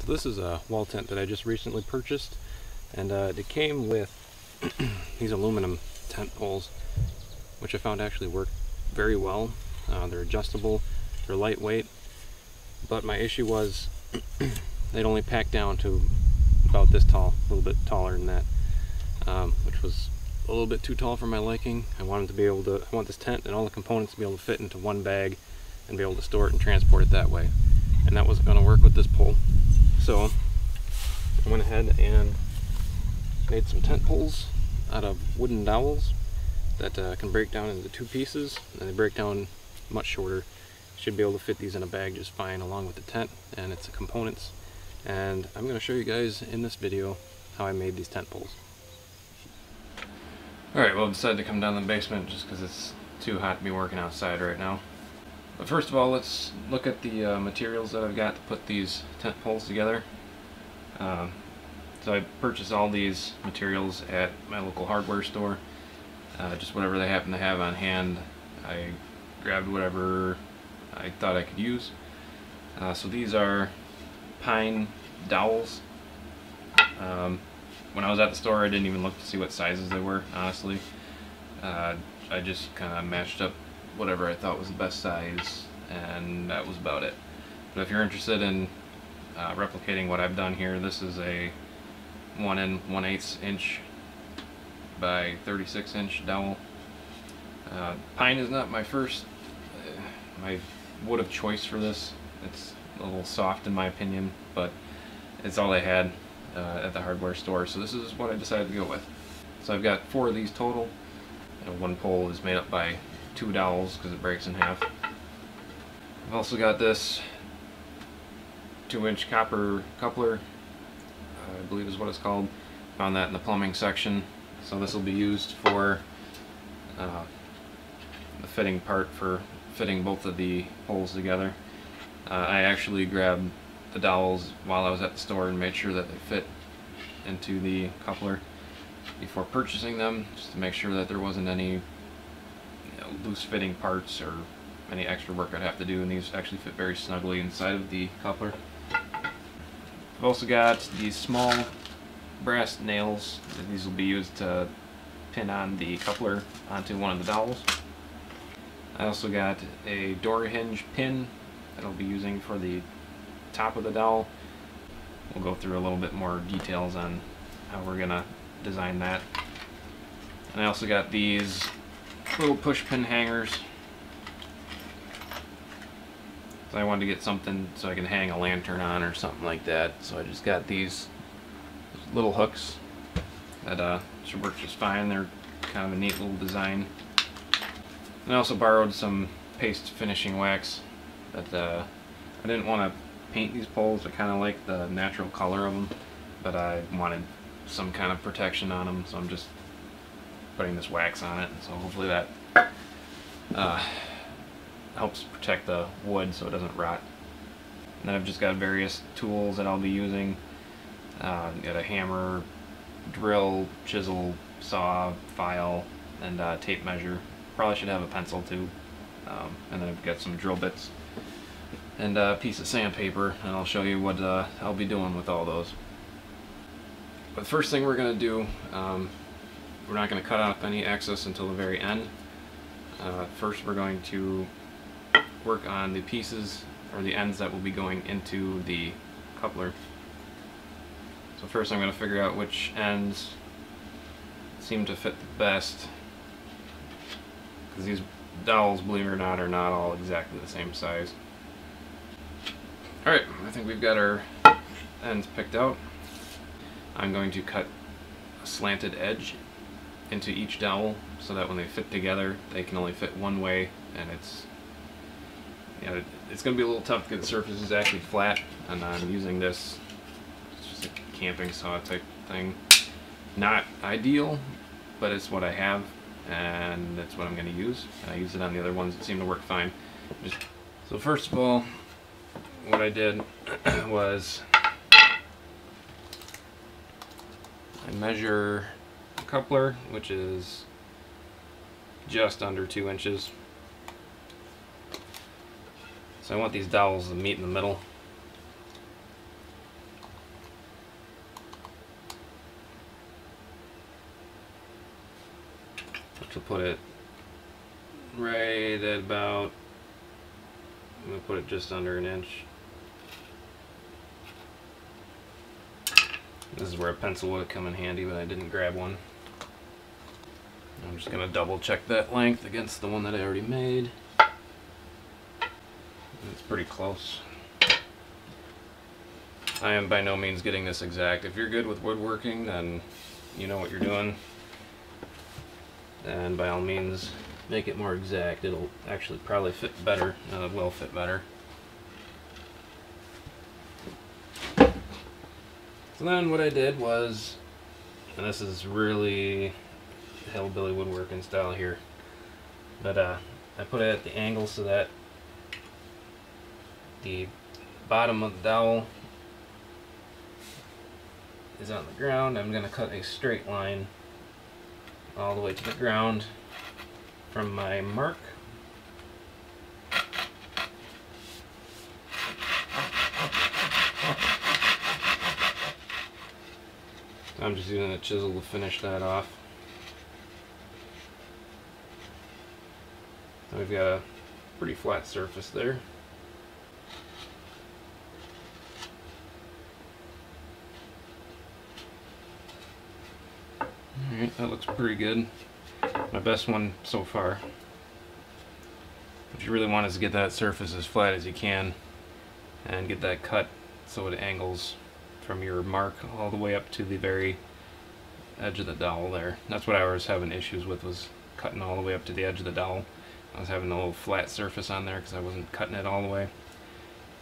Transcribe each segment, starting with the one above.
So this is a wall tent that I just recently purchased, and it came with these aluminum tent poles, which I found actually work very well. They're adjustable, they're lightweight, but my issue was they'd only pack down to about this tall, a little bit taller than that, which was a little bit too tall for my liking. I want this tent and all the components to be able to fit into one bag and be able to store it and transport it that way, and that wasn't going to work with this pole. So I went ahead and made some tent poles out of wooden dowels that can break down into two pieces, and they break down much shorter. Should be able to fit these in a bag just fine along with the tent and its components, and I'm going to show you guys in this video how I made these tent poles. Alright, well, I decided to come down to the basement just because it's too hot to be working outside right now. But first of all, let's look at the materials that I've got to put these tent poles together. So I purchased all these materials at my local hardware store. Just whatever they happen to have on hand, I grabbed whatever I thought I could use. So these are pine dowels. When I was at the store, I didn't even look to see what sizes they were, honestly. I just kind of matched up whatever I thought was the best size, and that was about it. But if you're interested in replicating what I've done here, this is a 1 1/8 inch by 36 inch dowel. Pine is not my first, my wood of choice for this. It's a little soft in my opinion, but it's all I had at the hardware store, so this is what I decided to go with. So I've got 4 of these total. One pole is made up by 2 dowels because it breaks in half. I've also got this 2-inch copper coupler, I believe is what it's called. Found that in the plumbing section. So this will be used for the fitting part for fitting both of the poles together. I actually grabbed the dowels while I was at the store and made sure that they fit into the coupler before purchasing them, just to make sure that there wasn't any, loose fitting parts or any extra work I'd have to do, and these actually fit very snugly inside of the coupler. I've also got these small brass nails, and these will be used to pin on the coupler onto one of the dowels. I also got a door hinge pin that I'll be using for the top of the dowel. We'll go through a little bit more details on how we're gonna design that. And I also got these little push pin hangers. So I wanted to get something so I can hang a lantern on or something like that, so I just got these little hooks that should work just fine. They're kind of a neat little design. And I also borrowed some paste finishing wax that I didn't want to paint these poles. I kind of like the natural color of them, but I wanted some kind of protection on them, so I'm just putting this wax on it, so hopefully that helps protect the wood so it doesn't rot. And then I've just got various tools that I'll be using. Got a hammer, drill, chisel, saw, file, and tape measure. Probably should have a pencil too. And then I've got some drill bits and a piece of sandpaper, and I'll show you what I'll be doing with all those. But the first thing we're going to do, we're not going to cut off any excess until the very end. First we're going to work on the pieces or the ends that will be going into the coupler. So first I'm going to figure out which ends seem to fit the best, because these dowels, believe it or not, are not all exactly the same size. Alright, I think we've got our ends picked out. I'm going to cut a slanted edge into each dowel so that when they fit together they can only fit one way, and it's going to be a little tough to get the surfaces actually flat, and I'm using this, it's just a camping saw type thing. Not ideal, but it's what I have and that's what I'm going to use. I used it on the other ones that seem to work fine. So first of all, what I did was I measure the coupler, which is just under 2 inches. So I want these dowels to meet in the middle. to put it right about, I'm going to put it just under an inch. This is where a pencil would have come in handy, but I didn't grab one. I'm just going to double check that length against the one that I already made. It's pretty close. I am by no means getting this exact. If you're good with woodworking, then you know what you're doing. And by all means, make it more exact. It'll actually probably fit better, will fit better. So then what I did was, and this is really hillbilly woodworking style here, but I put it at the angle so that the bottom of the dowel is on the ground. I'm going to cut a straight line all the way to the ground from my mark. I'm just using a chisel to finish that off. We've got a pretty flat surface there. Alright, that looks pretty good. My best one so far. What you really want is to get that surface as flat as you can and get that cut so it angles from your mark all the way up to the very edge of the dowel there. That's what I was having issues with, was cutting all the way up to the edge of the dowel. I was having a little flat surface on there because I wasn't cutting it all the way.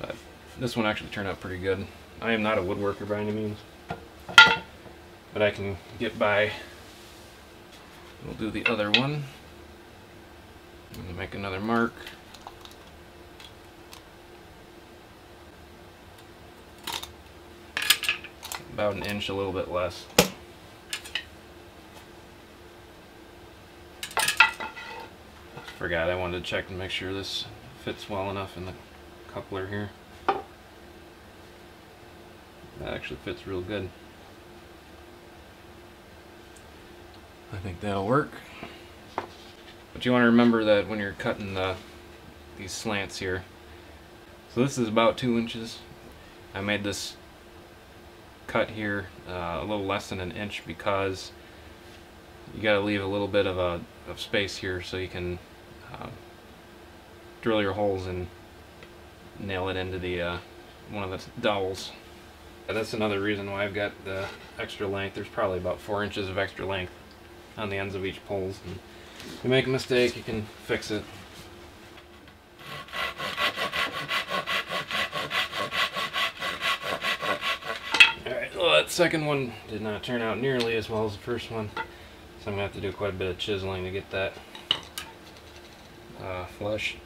But this one actually turned out pretty good. I am not a woodworker by any means, but I can get by. We'll do the other one. I'm going to make another mark. About an inch, a little bit less. Forgot I wanted to check and make sure this fits well enough in the coupler here. That actually fits real good. I think that'll work. But you want to remember that when you're cutting these slants here. So this is about 2 inches. I made this cut here a little less than an inch because you got to leave a little bit of a space here so you can drill your holes and nail it into the one of the dowels. And that's another reason why I've got the extra length. There's probably about 4 inches of extra length on the ends of each poles. And if you make a mistake, you can fix it. Alright, well, that second one did not turn out nearly as well as the first one, so I'm going to have to do quite a bit of chiseling to get that flush.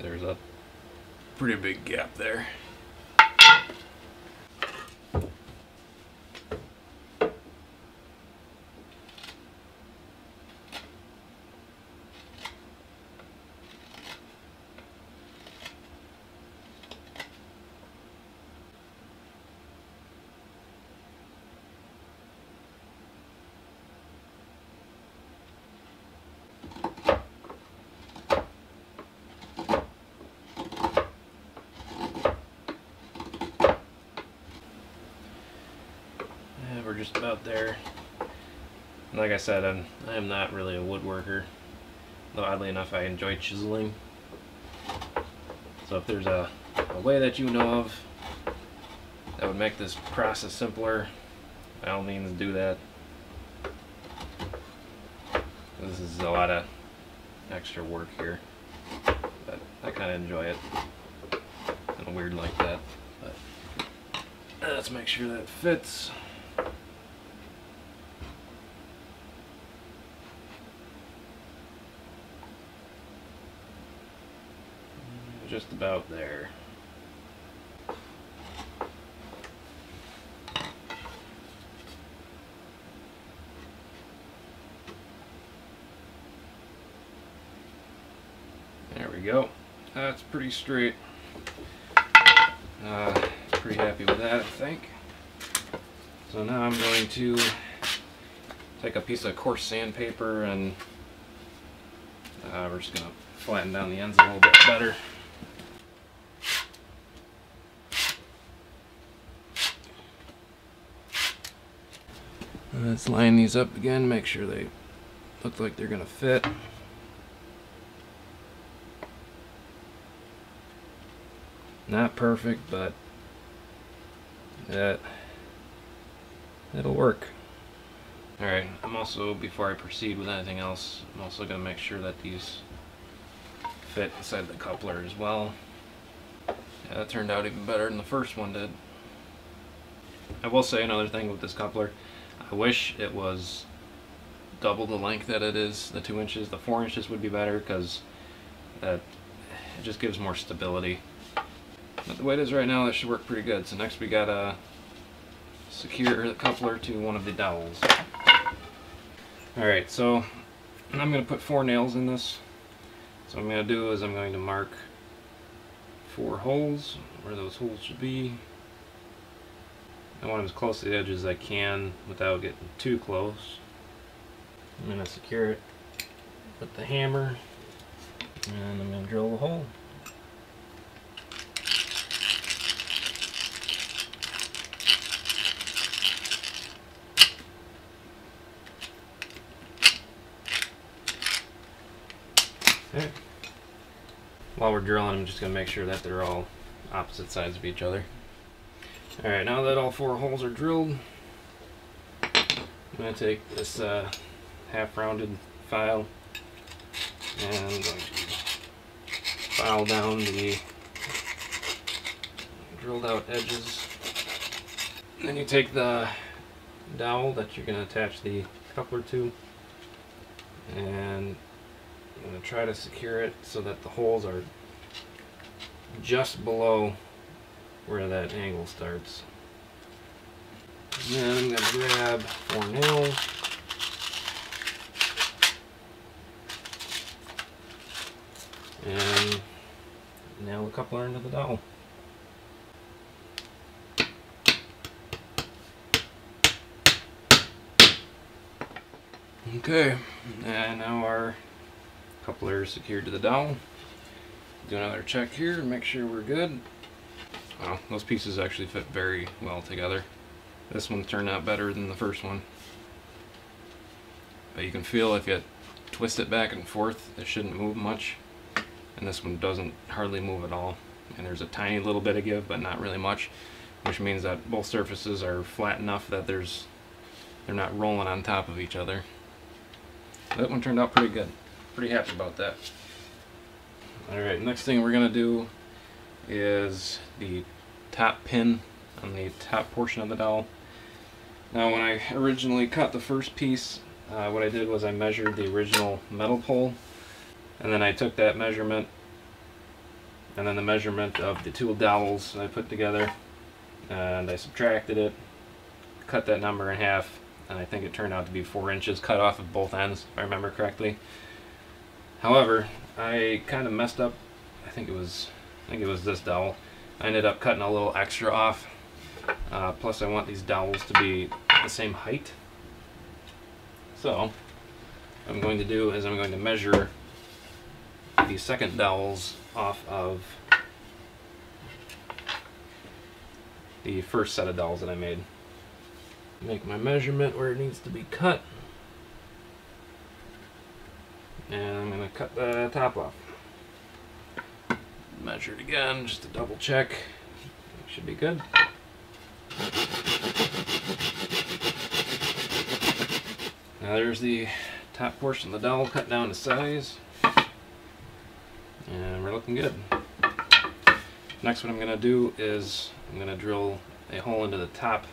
There's a pretty big gap there. Just about there. Like I said, I am not really a woodworker, though oddly enough I enjoy chiseling. So if there's a way that you know of that would make this process simpler, by all means do that. This is a lot of extra work here, but I kind of enjoy it. Kind of weird like that. But let's make sure that fits. Just about there. There we go. That's pretty straight. Pretty happy with that, I think. So now I'm going to take a piece of coarse sandpaper and we're just going to flatten down the ends a little bit better. Let's line these up again, make sure they look like they're going to fit. Not perfect, but it'll work. Alright, I'm also, before I proceed with anything else, I'm also going to make sure that these fit inside the coupler as well. Yeah, that turned out even better than the first one did. I will say another thing with this coupler. I wish it was double the length that it is, the 2 inches. The 4 inches would be better because that it just gives more stability. But the way it is right now, that should work pretty good. So next we gotta secure the coupler to one of the dowels. Alright, so I'm going to put 4 nails in this. So what I'm going to do is I'm going to mark 4 holes, where those holes should be. I want them as close to the edge as I can without getting too close. I'm going to secure it with the hammer, and I'm going to drill the hole. Okay. While we're drilling, I'm just going to make sure that they're all opposite sides of each other. Alright, now that all 4 holes are drilled, I'm going to take this half-rounded file and I'm going to file down the drilled out edges. Then you take the dowel that you're going to attach the coupler to, and I'm going to try to secure it so that the holes are just below where that angle starts. And then I'm going to grab 4 nails. And nail the coupler into the dowel. Okay, and now our coupler is secured to the dowel. Do another check here and make sure we're good. Wow, those pieces actually fit very well together. This one turned out better than the first one. But you can feel if you twist it back and forth, it shouldn't move much. And this one doesn't hardly move at all. And there's a tiny little bit of give, but not really much, which means that both surfaces are flat enough that they're not rolling on top of each other. That one turned out pretty good. Pretty happy about that. Alright, next thing we're gonna do is the top pin on the top portion of the dowel. Now when I originally cut the first piece, what I did was I measured the original metal pole, and then I took that measurement and then the measurement of the 2 dowels I put together, and I subtracted it, cut that number in half, and I think it turned out to be 4 inches cut off of both ends, if I remember correctly. However, I kind of messed up. I think it was this dowel. I ended up cutting a little extra off. Plus I want these dowels to be the same height. So what I'm going to do is I'm going to measure the second dowels off of the first set of dowels that I made. Make my measurement where it needs to be cut. And I'm going to cut the top off. Measure it again, just to double check. It should be good. Now there's the top portion of the dowel cut down to size. And we're looking good. Next, what I'm going to do is I'm going to drill a hole into the top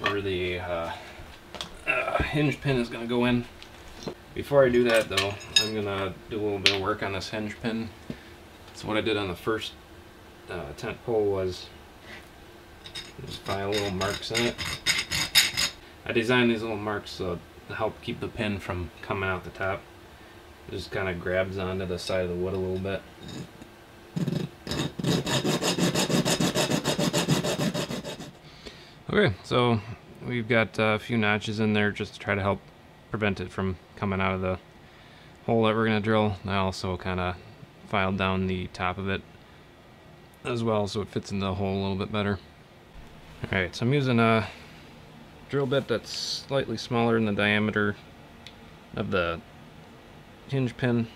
where the hinge pin is going to go in. Before I do that though, I'm going to do a little bit of work on this hinge pin. So what I did on the first tent pole was just buy little marks in it. I designed these little marks so to help keep the pin from coming out the top. It just kind of grabs onto the side of the wood a little bit. Okay, so we've got a few notches in there just to try to help prevent it from coming out of the hole that we're going to drill. I also kind of filed down the top of it as well, so it fits into the hole a little bit better. Alright, so I'm using a drill bit that's slightly smaller than the diameter of the hinge pin.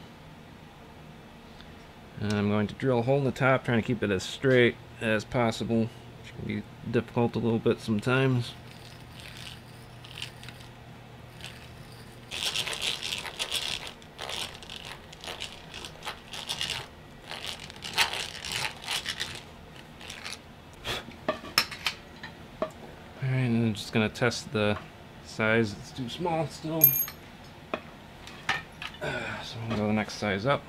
And I'm going to drill a hole in the top, trying to keep it as straight as possible, which can be difficult a little bit sometimes. Alright, and I'm just going to test the size. It's too small still. So I'm going to go the next size up.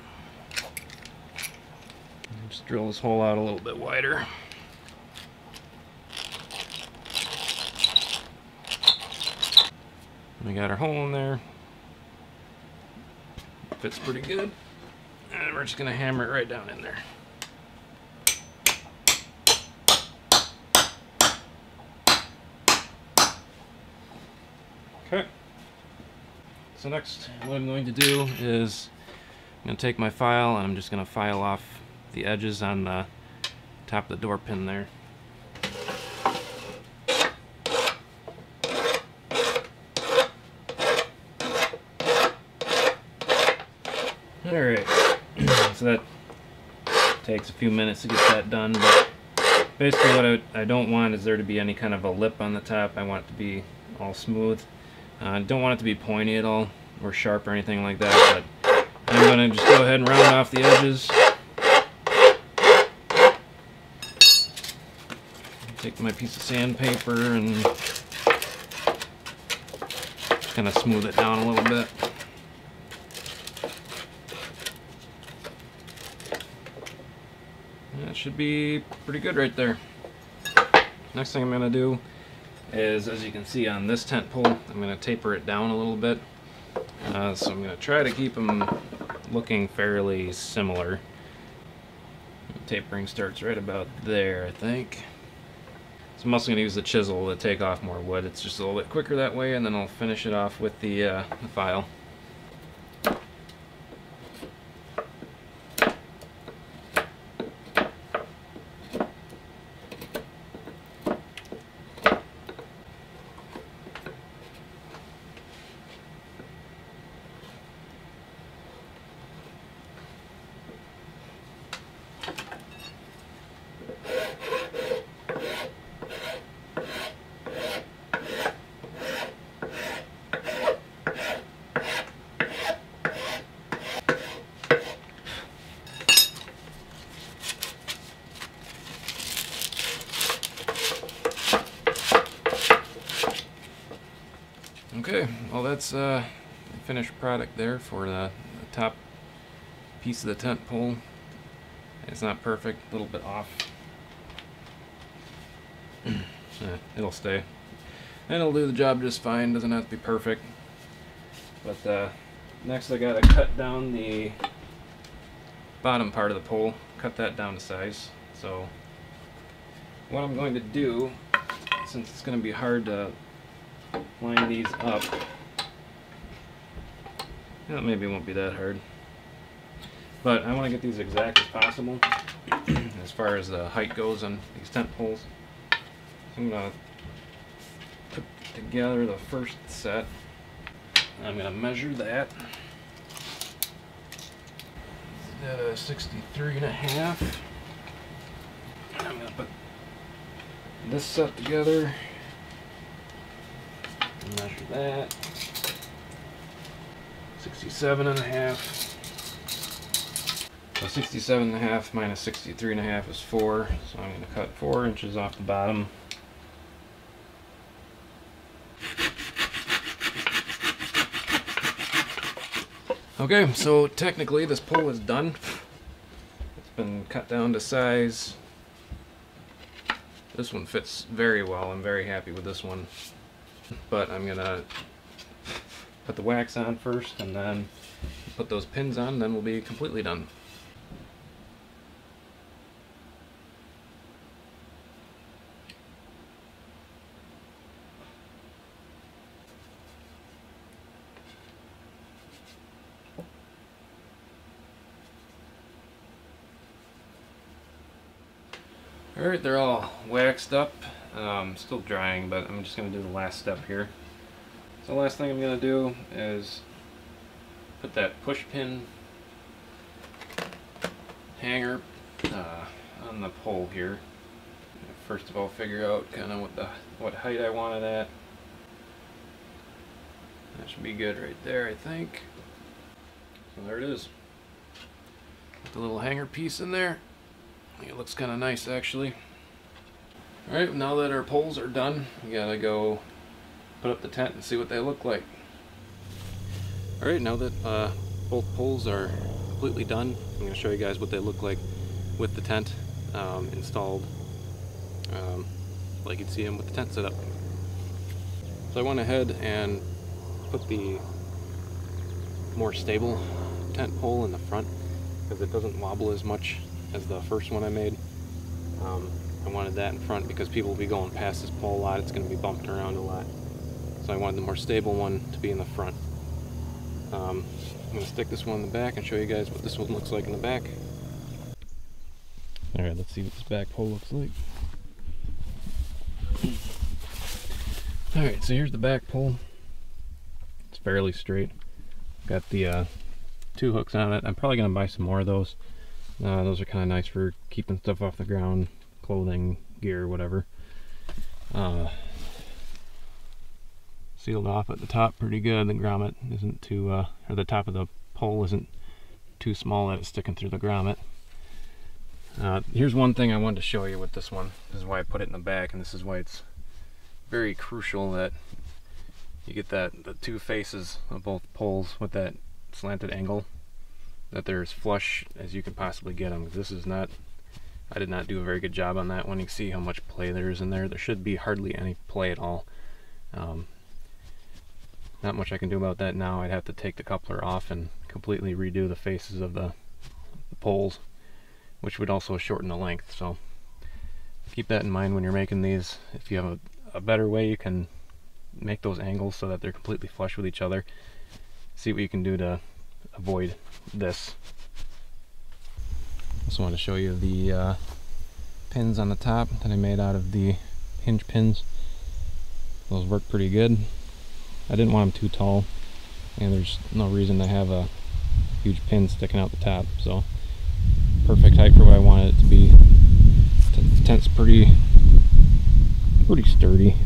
Just drill this hole out a little bit wider. We got our hole in there. Fits pretty good. And we're just going to hammer it right down in there. Okay. So next, what I'm going to do is I'm going to take my file and I'm just going to file off the edges on the top of the door pin there. Alright, so that takes a few minutes to get that done, but basically what I don't want is there to be any kind of a lip on the top. I want it to be all smooth. I don't want it to be pointy at all or sharp or anything like that, but I'm going to just go ahead and round off the edges. Take my piece of sandpaper and kind of smooth it down a little bit. That should be pretty good right there. Next thing I'm going to do is, as you can see on this tent pole, I'm going to taper it down a little bit. So I'm going to try to keep them looking fairly similar. The tapering starts right about there, I think. So I'm also going to use the chisel to take off more wood. It's just a little bit quicker that way, and then I'll finish it off with the file. Okay, well that's the finished product there for the top piece of the tent pole. It's not perfect, a little bit off. It'll stay. And it'll do the job just fine, doesn't have to be perfect. But next I gotta cut down the bottom part of the pole, cut that down to size. So what I'm going to do, since it's gonna be hard to line these up. Well, maybe it won't be that hard. But I want to get these exact as possible as far as the height goes on these tent poles. So I'm going to put together the first set. I'm going to measure that. It's at 63.5. I'm going to put this set together. Measure that. 67.5. So 67.5 minus 63.5 is 4. So I'm going to cut 4 inches off the bottom. Okay, so technically this pole is done. It's been cut down to size. This one fits very well. I'm very happy with this one. But I'm gonna put the wax on first and then put those pins on, then we'll be completely done. Alright, they're all waxed up. Still drying, but I'm just going to do the last step here. So the last thing I'm going to do is put that push pin hanger on the pole here. First of all, figure out kind of what height I want it at. That should be good right there, I think. So there it is. Put the little hanger piece in there. It looks kind of nice, actually. Alright, now that our poles are done, we gotta go put up the tent and see what they look like. Alright, now that both poles are completely done, I'm gonna show you guys what they look like with the tent installed, like you'd see them with the tent set up. So I went ahead and put the more stable tent pole in the front because it doesn't wobble as much as the first one I made. I wanted that in front because people will be going past this pole a lot. It's going to be bumped around a lot. So I wanted the more stable one to be in the front. I'm going to stick this one in the back and show you guys what this one looks like in the back. Alright, let's see what this back pole looks like. Alright, so here's the back pole. It's fairly straight. Got the two hooks on it. I'm probably going to buy some more of those. Those are kind of nice for keeping stuff off the ground. Clothing, gear, whatever. Sealed off at the top pretty good. The grommet isn't too, or the top of the pole isn't too small that it's sticking through the grommet. Here's one thing I wanted to show you with this one. This is why I put it in the back, and this is why it's very crucial that you get that the two faces of both poles with that slanted angle, that they're as flush as you could possibly get them. This is not, I did not do a very good job on that one. You can see how much play there is in there. There should be hardly any play at all. Not much I can do about that now. I'd have to take the coupler off and completely redo the faces of the poles, which would also shorten the length. So keep that in mind when you're making these. If you have a better way, you can make those angles so that they're completely flush with each other. See what you can do to avoid this. Just want to show you the pins on the top that I made out of the hinge pins. Those work pretty good. I didn't want them too tall, and there's no reason to have a huge pin sticking out the top, so perfect height for what I wanted it to be. The tent's pretty sturdy.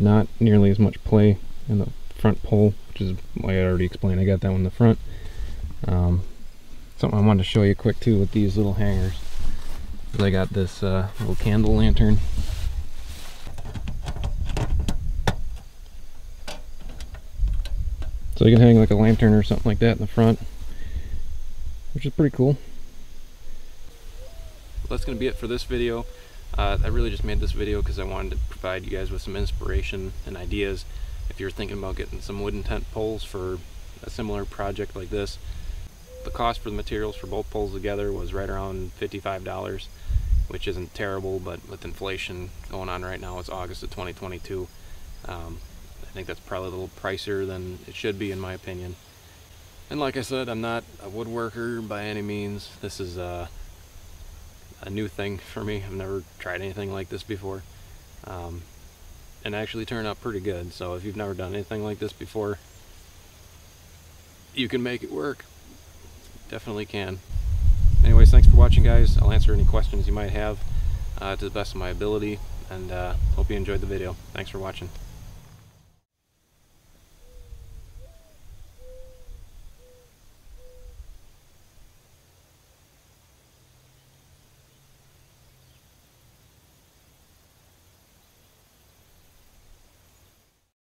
Not nearly as much play in the front pole, which is like I already explained. I got that one in the front. Something I wanted to show you quick too with these little hangers. I got this little candle lantern. So you can hang like a lantern or something like that in the front, which is pretty cool. Well, that's going to be it for this video. I really just made this video because I wanted to provide you guys with some inspiration and ideas. If you're thinking about getting some wooden tent poles for a similar project like this, the cost for the materials for both poles together was right around $55, which isn't terrible, but with inflation going on right now, it's August of 2022. I think that's probably a little pricier than it should be in my opinion. And like I said, I'm not a woodworker by any means. This is a new thing for me. I've never tried anything like this before. And it actually turned out pretty good. So if you've never done anything like this before, you can make it work. Definitely can. Anyways, thanks for watching, guys. I'll answer any questions you might have to the best of my ability, and hope you enjoyed the video. Thanks for watching.